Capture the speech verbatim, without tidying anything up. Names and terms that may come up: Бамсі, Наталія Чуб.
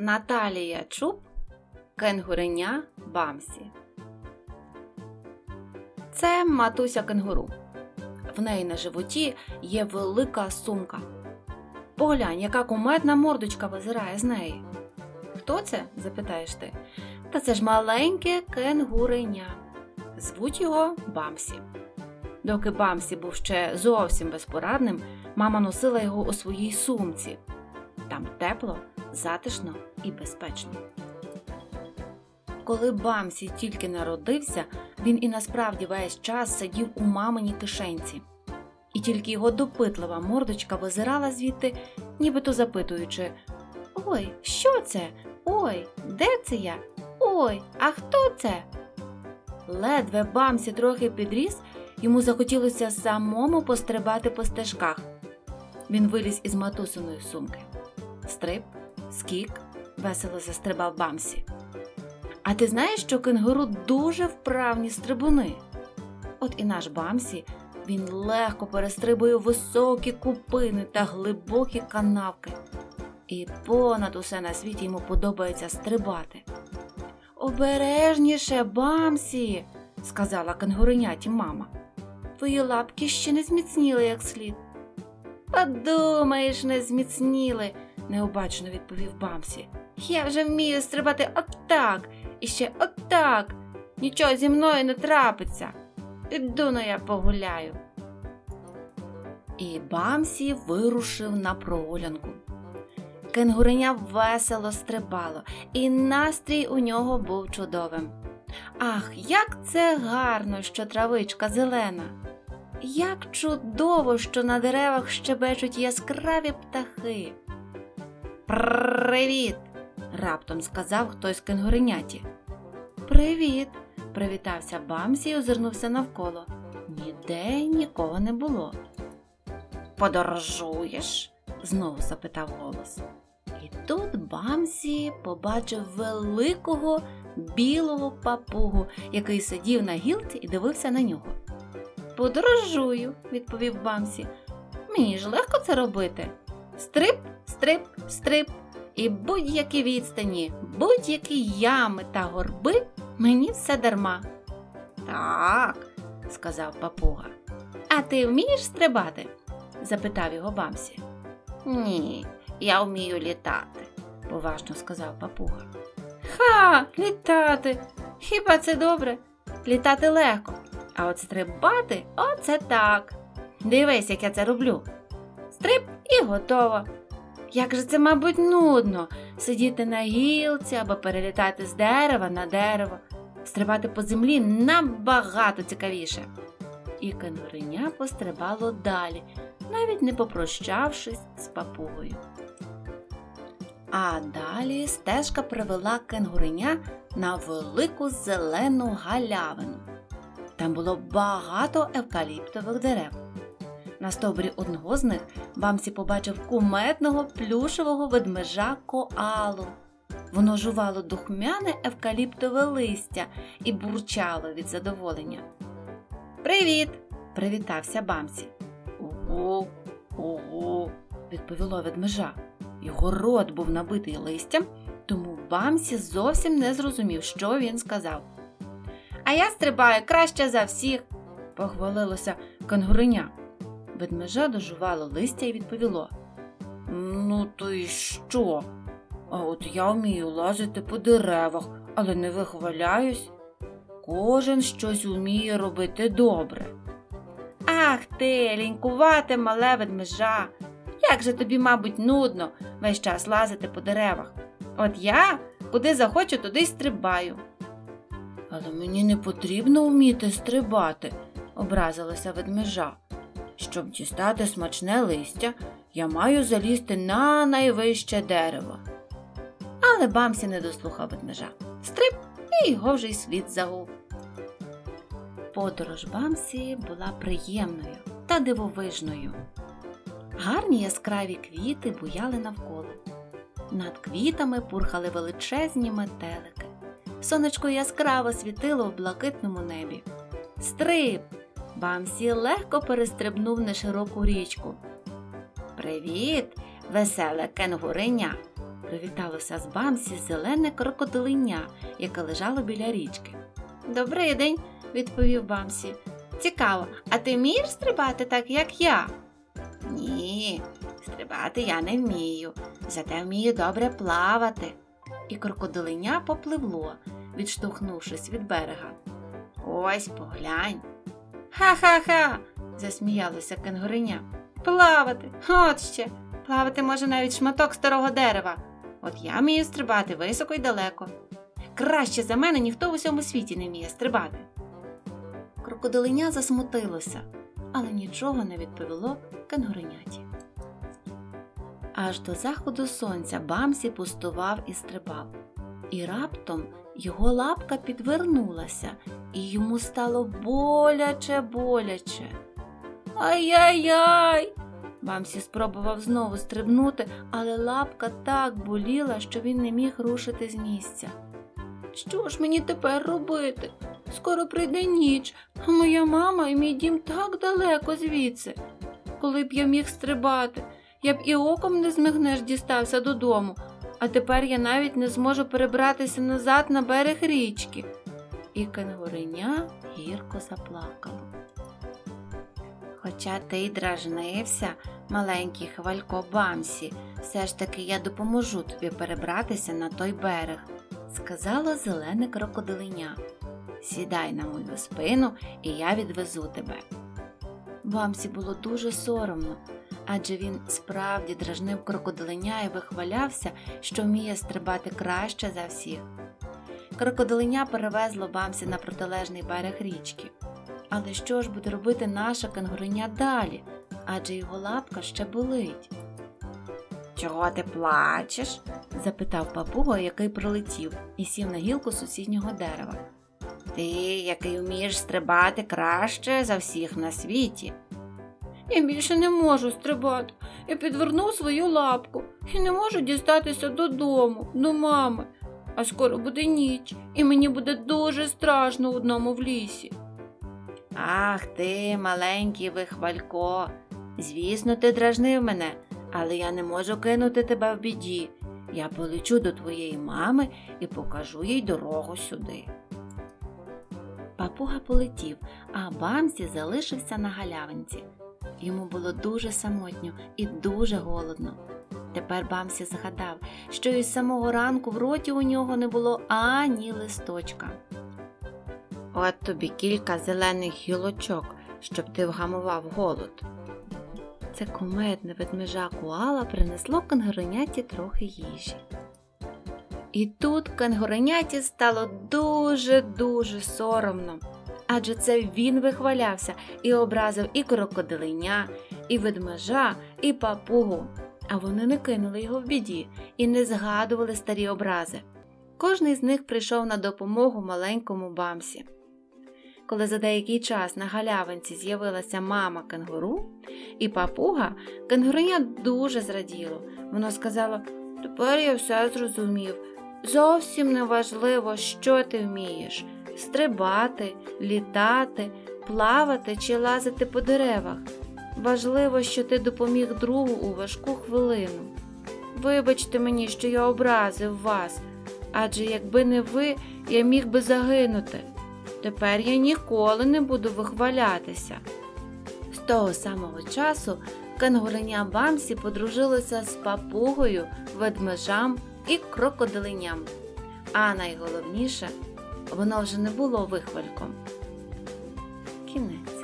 Наталія Чуб, кенгуриня Бамсі. Це матуся кенгуру. В неї на животі є велика сумка. Поглянь, яка кумедна мордочка визирає з неї. Хто це? – запитаєш ти. Та це ж маленьке кенгуриня. Звуть його Бамсі. Доки Бамсі був ще зовсім безпорадним, мама носила його у своїй сумці. Там тепло, затишно і безпечно. Коли Бамсі тільки народився, він і насправді весь час сидів у маминій кишенці. І тільки його допитлива мордочка визирала звідти, нібито запитуючи: «Ой, що це? Ой, де це я? Ой, а хто це?» Ледве Бамсі трохи підріс, йому захотілося самому пострибати по стежках. Він виліз із матусиної сумки. Стриб, скік, весело застрибав Бамсі. А ти знаєш, що кенгуру дуже вправні стрибуни? От і наш Бамсі, він легко перестрибує високі купини та глибокі канавки. І понад усе на світі йому подобається стрибати. «Обережніше, Бамсі!» – сказала кенгуриняті мама. «Твої лапки ще не зміцніли як слід». «Подумаєш, не зміцніли!» – необачно відповів Бамсі. «Я вже вмію стрибати отак, і ще отак! Нічого зі мною не трапиться! Піду, но я погуляю!» І Бамсі вирушив на прогулянку. Кенгуриня весело стрибало, і настрій у нього був чудовим. «Ах, як це гарно, що травичка зелена! Як чудово, що на деревах щебечуть яскраві птахи!» «Привіт!» – раптом сказав хтось кенгуриняті. «Привіт!» – привітався Бамсі і озирнувся навколо. Ніде нікого не було. «Подорожуєш?» – знову запитав голос. І тут Бамсі побачив великого білого папугу, який сидів на гілці і дивився на нього. «Подорожую!» – відповів Бамсі. «Мені ж легко це робити! Стриб, стриб, стриб, і будь-які відстані, будь-які ями та горби мені все дарма». «Так», – сказав папуга. «А ти вмієш стрибати?» – запитав його Бамсі. «Ні, я вмію літати», – поважно сказав папуга. «Ха, літати! Хіба це добре? Літати легко, а от стрибати – оце так! Дивись, як я це роблю! Стриб і готово! Як же це, мабуть, нудно – сидіти на гілці або перелітати з дерева на дерево. Стрибати по землі набагато цікавіше!» І кенгуриня пострибало далі, навіть не попрощавшись з папугою. А далі стежка привела кенгуриня на велику зелену галявину. Там було багато евкаліптових дерев. На стовбурі одного з них Бамсі побачив кумедного плюшевого ведмежа коалу. Воно жувало духмяне евкаліптове листя і бурчало від задоволення. «Привіт!» – привітався Бамсі. «Ого, ого!» – відповіло ведмежа. Його рот був набитий листям, тому Бамсі зовсім не зрозумів, що він сказав. «А я стрибаю краще за всіх!» – похвалилося кенгуриня. Ведмежа дожувало листя і відповіло: «Ну то й що? А от я вмію лазити по деревах, але не вихваляюсь. Кожен щось вміє робити добре». «Ах ти, лінькувате мале ведмежа! Як же тобі, мабуть, нудно весь час лазити по деревах. От я куди захочу, туди й стрибаю». «Але мені не потрібно вміти стрибати», – образилася ведмежа. «Щоб дістати смачне листя, я маю залізти на найвище дерево». Але Бамсі не дослухав ведмежа. Стриб, і його вже й слід загув. Подорож Бамсі була приємною та дивовижною. Гарні яскраві квіти буяли навколо. Над квітами пурхали величезні метелики. Сонечко яскраво світило в блакитному небі. «Стриб!» Бамсі легко перестрибнув нешироку річку. «Привіт, веселе кенгуриня!» привіталося з Бамсі зелене крокодилиня, яке лежало біля річки. «Добрий день!» – відповів Бамсі. «Цікаво, а ти вмієш стрибати так, як я?» «Ні, стрибати я не вмію, зате вмію добре плавати». І крокодилиня попливло, відштовхнувшись від берега. «Ось, поглянь!» «Ха-ха-ха!» – засміялося кенгуриня. «Плавати! От ще! Плавати може навіть шматок старого дерева! От я вмію стрибати високо й далеко! Краще за мене ніхто в усьому світі не вміє стрибати!» Крокодилиня засмутилося, але нічого не відповіло кенгуриняті. Аж до заходу сонця Бамсі пустував і стрибав. І раптом його лапка підвернулася, і йому стало боляче-боляче. «Ай-яй-яй!» Бамсі спробував знову стрибнути, але лапка так боліла, що він не міг рушити з місця. «Що ж мені тепер робити? Скоро прийде ніч, а моя мама і мій дім так далеко звідси. Коли б я міг стрибати, я б і оком не змигнеш дістався додому, а тепер я навіть не зможу перебратися назад на берег річки». І кенгуриня гірко заплакало. «Хоча ти й дражнився, маленький хвалько Бамсі, все ж таки я допоможу тобі перебратися на той берег», – сказала зелене крокодилиня. «Сідай на мою спину, і я відвезу тебе». Бамсі було дуже соромно, адже він справді дражнив крокодилиня і вихвалявся, що вміє стрибати краще за всіх. Крокодилиня перевезло Бамсі на протилежний берег річки. Але що ж буде робити наша кенгуриня далі, адже його лапка ще болить? «Чого ти плачеш?» – запитав папуга, який прилетів і сів на гілку сусіднього дерева. «Ти, який вмієш стрибати краще за всіх на світі». «Я більше не можу стрибати, я підвернув свою лапку і не можу дістатися додому, до мами. А скоро буде ніч, і мені буде дуже страшно одному в лісі». «Ах ти, маленький вихвалько, звісно, ти дражнив мене, але я не можу кинути тебе в біді. Я полечу до твоєї мами і покажу їй дорогу сюди». Папуга полетів, а Бамсі залишився на галявинці. Йому було дуже самотньо і дуже голодно. Тепер Бамсі згадав, що із самого ранку в роті у нього не було ані листочка. «От тобі кілька зелених гілочок, щоб ти вгамував голод». Це кумедне ведмежа Куала принесло кенгуриняті трохи їжі. І тут кенгуриняті стало дуже-дуже соромно, адже це він вихвалявся і образив і крокодилиня, і ведмежа, і папугу. А вони не кинули його в біді і не згадували старі образи. Кожний з них прийшов на допомогу маленькому Бамсі. Коли за деякий час на галявинці з'явилася мама кенгуру і папуга, кенгуриня дуже зраділо. Воно сказало: «Тепер я все зрозумів. Зовсім не важливо, що ти вмієш – стрибати, літати, плавати чи лазити по деревах. Важливо, що ти допоміг другу у важку хвилину. Вибачте мені, що я образив вас, адже якби не ви, я міг би загинути. Тепер я ніколи не буду вихвалятися». З того самого часу кенгуриня Бамсі подружилося з папугою, ведмежам і крокодилиням. А найголовніше, воно вже не було вихвальком. Кінець.